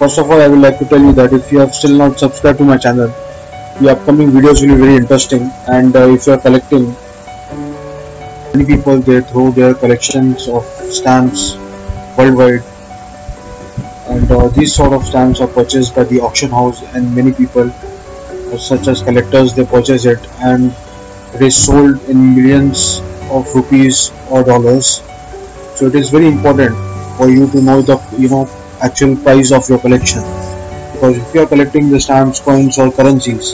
First of all, I would like to tell you that if you have still not subscribed to my channel, the upcoming videos will be very interesting. And if you are collecting, many people, they throw their collections of stamps worldwide, and these sort of stamps are purchased by the auction house, and many people, such as collectors, they purchase it and it is sold in millions of rupees or dollars. So it is very important for you to know the actual price of your collection, because if you are collecting the stamps, coins or currencies,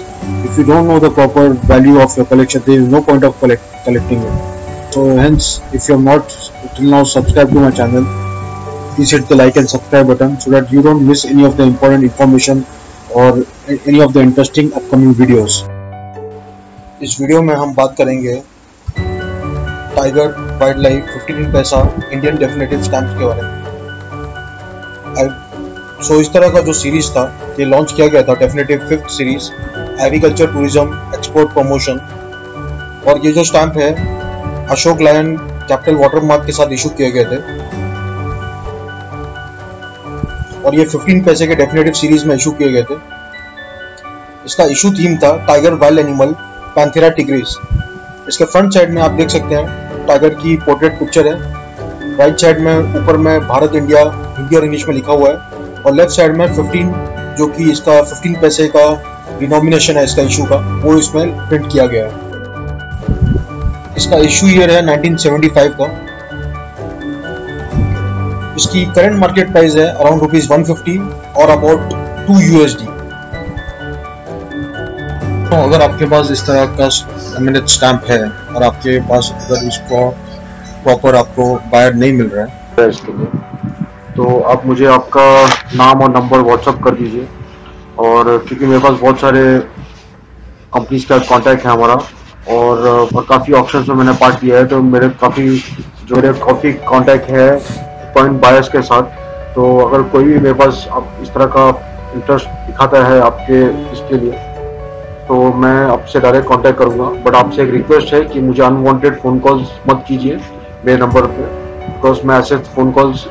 if you don't know the proper value of your collection, there is no point of collecting it. So hence, if you have not till now subscribed to my channel, please hit the like and subscribe button so that you don't miss any of the important information और any of the interesting upcoming videos. इस video में हम बात करेंगे tiger wild life 15 पैसा Indian definitive stamps के बारे में. सो इस तरह का जो सीरीज़ था, ये लॉन्च किया गया था, definitive 5th series, agriculture tourism export promotion. और ये जो स्टैम्प है अशोक लायन कैपिटल वाटरमार्क के साथ इशू किए गए थे, और ये 15 पैसे के डेफिनेटिव सीरीज में इशू किए गए थे. इसका इशू थीम था tiger wild animal Panthera tigris. इसके फ्रंट साइड में आप देख सकते हैं टाइगर की पोर्ट्रेट पिक्चर है. राइट साइड में ऊपर में भारत इंडिया हिंदी और इंग्लिश में लिखा हुआ है, और लेफ्ट साइड में 15 जो कि इसका 15 पैसे का डिनोमिनेशन है इसका इशू का, वो इसमें प्रिंट किया गया है. इसका इशू ईयर है 1975 का. इसकी करंट मार्केट प्राइस है अराउंड ₹150 और अबाउट $2. तो अगर आपके पास इस तरह का मिनट स्टैम्प है और आपके पास अगर इसको प्रॉपर आपको बायर नहीं मिल रहा है इसके लिए, तो आप मुझे आपका नाम और नंबर व्हाट्सअप कर दीजिए. और क्योंकि मेरे पास बहुत सारे कंपनीज का कॉन्टैक्ट है हमारा, और काफ़ी ऑप्शंस में मैंने पार्ट लिया है, तो मेरे काफ़ी कॉन्टैक्ट है पॉइंट बायर्स के साथ. तो अगर कोई भी मेरे पास आप इस तरह का इंटरेस्ट दिखाता है आपके इसके लिए, तो मैं आपसे डायरेक्ट कांटेक्ट करूंगा. बट आपसे एक रिक्वेस्ट है कि मुझे अनवांटेड फ़ोन कॉल्स मत कीजिए मेरे नंबर पे, बिकॉज मैं ऐसे फ़ोन कॉल्स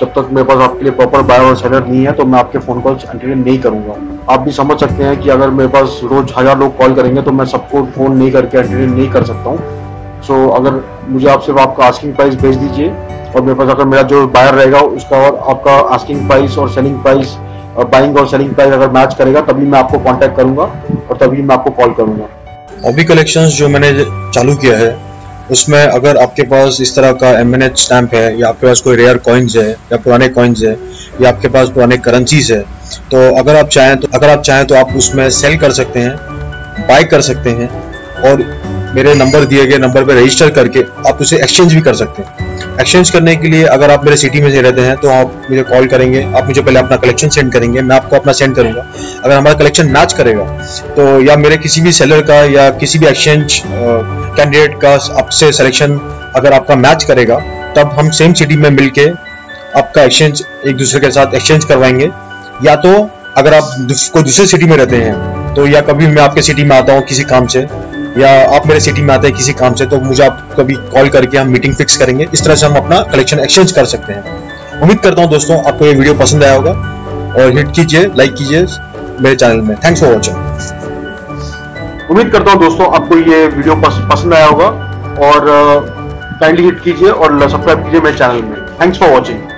जब तक मेरे पास आपके लिए प्रॉपर बायर और सेलर नहीं है, तो मैं आपके फ़ोन कॉल्स एंटरटेन नहीं करूँगा. आप भी समझ सकते हैं कि अगर मेरे पास रोज़ 1000 लोग कॉल करेंगे, तो मैं सबको फ़ोन नहीं करके एंटरटेन नहीं कर सकता हूँ. सो अगर मुझे आप सिर्फ आपका आस्किंग प्राइस भेज दीजिए, और मेरे पास अगर मेरा जो बायर रहेगा उसका और आपका आस्किंग प्राइस और सेलिंग प्राइस, बाइंग और सेलिंग प्राइस अगर मैच करेगा, तभी मैं आपको कांटेक्ट करूंगा और तभी मैं आपको कॉल करूंगा. हॉबी कलेक्शंस जो मैंने चालू किया है, उसमें अगर आपके पास इस तरह का एमएनएच स्टैम्प है, या आपके पास कोई रेयर कॉइन्स है या पुराने कॉइन्स है, या आपके पास पुराने करेंसीज है, तो अगर आप चाहें तो आप उसमें सेल कर सकते हैं, बाय कर सकते हैं, और मेरे नंबर दिए गए नंबर पर रजिस्टर करके आप उसे एक्सचेंज भी कर सकते हैं. एक्सचेंज करने के लिए अगर आप मेरे सिटी में से रहते हैं, तो आप मुझे कॉल करेंगे, आप मुझे पहले अपना कलेक्शन सेंड करेंगे, मैं आपको अपना सेंड करूंगा. अगर हमारा कलेक्शन मैच करेगा, तो या मेरे किसी भी सेलर का या किसी भी एक्सचेंज कैंडिडेट का आपसे सिलेक्शन अगर आपका मैच करेगा, तब हम सेम सिटी में मिलके आपका एक्सचेंज एक दूसरे के साथ एक्सचेंज करवाएंगे. या तो अगर आप कोई दूसरे सिटी में रहते हैं, तो या कभी मैं आपके सिटी में आता हूँ किसी काम से, या आप मेरे सिटी में आते हैं किसी काम से, तो मुझे आप कभी कॉल करके हम मीटिंग फिक्स करेंगे. इस तरह से हम अपना कलेक्शन एक्सचेंज कर सकते हैं. उम्मीद करता हूं दोस्तों आपको ये वीडियो पसंद आया होगा, और हिट कीजिए, लाइक कीजिए मेरे चैनल में. Thanks for watching. उम्मीद करता हूं दोस्तों आपको ये वीडियो पसंद आया होगा, और काइंडली हिट कीजिए और सब्सक्राइब कीजिए मेरे चैनल में. Thanks for watching.